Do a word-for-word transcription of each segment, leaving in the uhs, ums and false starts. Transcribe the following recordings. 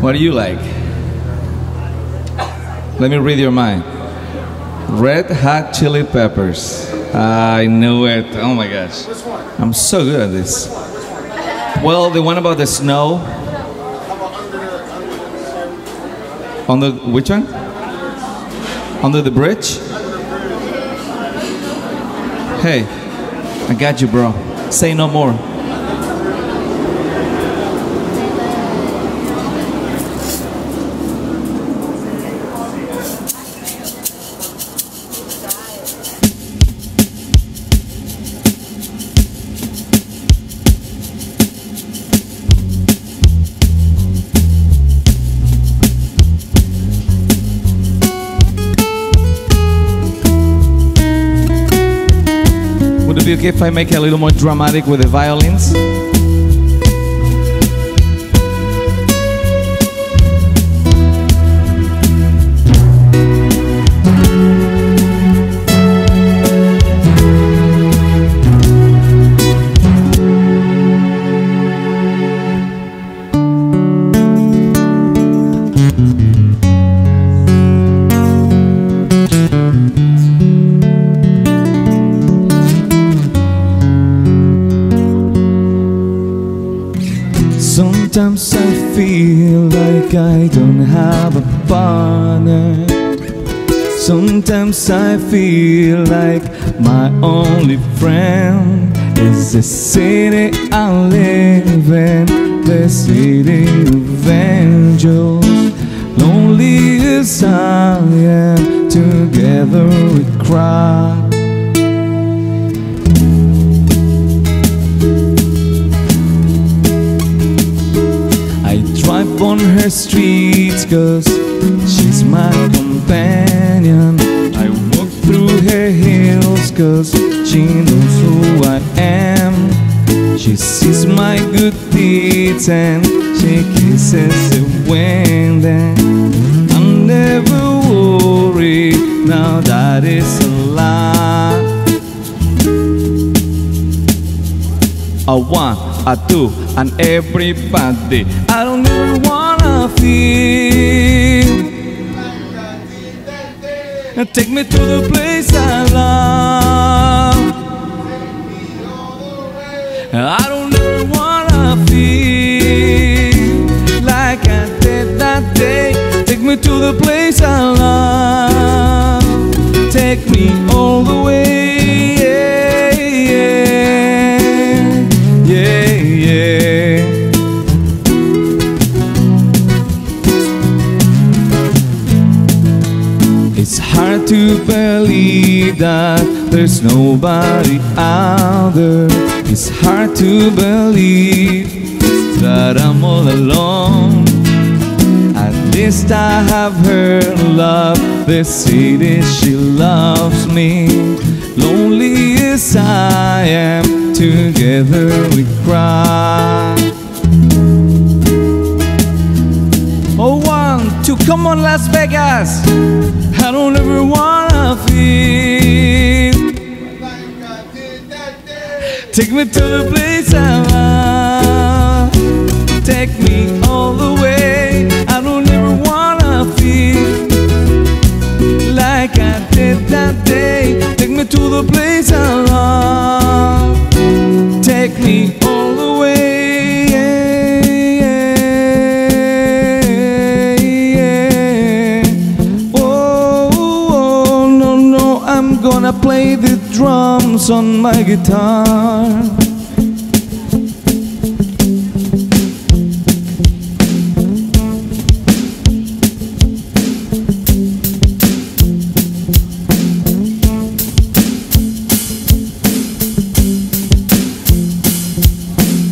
What do you like? Let me read your mind. Red Hot Chili Peppers. I knew it. Oh my gosh. Which one? I'm so good at this. Which one? Which one? Well, the one about the snow. On the which one? Under the bridge? Hey, I got you, bro. Say no more. Okay, if I make it a little more dramatic with the violins. Sometimes I feel like I don't have a partner. Sometimes I feel like my only friend is the city I live in, the city of angels. Lonely as I am, together we cry. Drive on her streets cause she's my companion. I walk through her hills cause she knows who I am. She sees my good deeds and she kisses the wind. And I'm never worried, now that is a lie. I want I do, and everybody, I don't even wanna feel. Take me to the place I love. I don't even wanna feel like I did that day. Take me to the place I love. Take me all the way. Hard to believe that there's nobody out there. It's hard to believe that I'm all alone. At least I have her love, the city she loves me. Lonely as I am, together we cry. Oh, one, two, come on Las Vegas! I don't ever wanna feel like I did that day. Take me to the place I love. Take me all the way. I don't ever wanna feel like I did that day. Take me to the place I love. Take me all the way. Gonna play the drums on my guitar.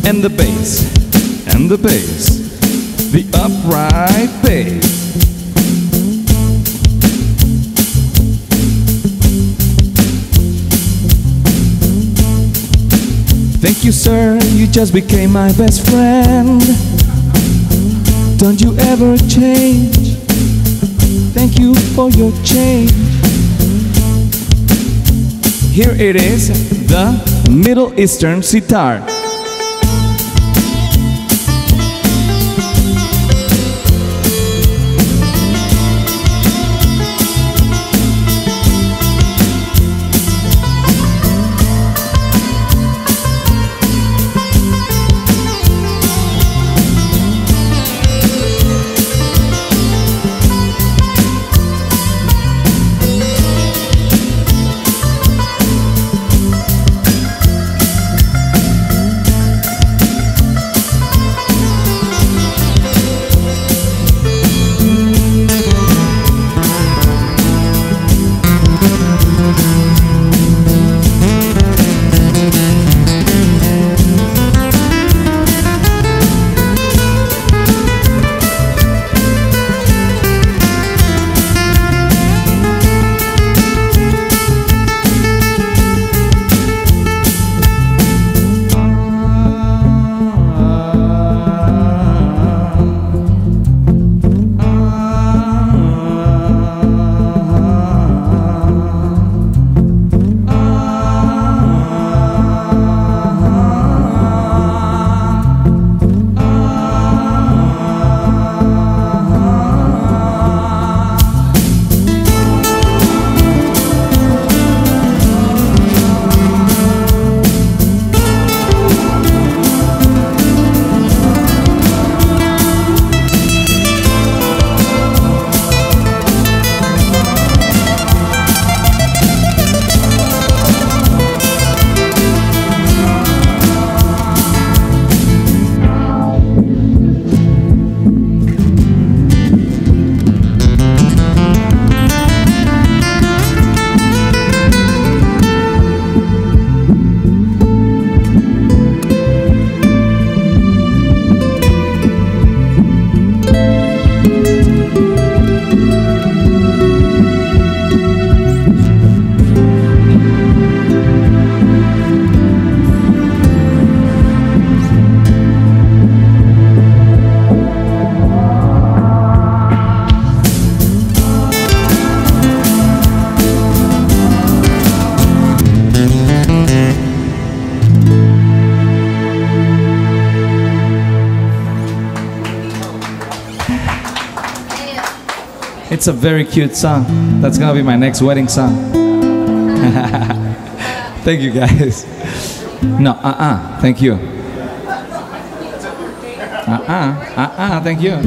And the bass, and the bass, the upright bass. Thank you, sir, you just became my best friend. Don't you ever change. Thank you for your change. Here it is, the Middle Eastern sitar. It's a very cute song. That's gonna be my next wedding song. Thank you guys. No, uh-uh, thank you. Uh-uh, uh-uh, thank you.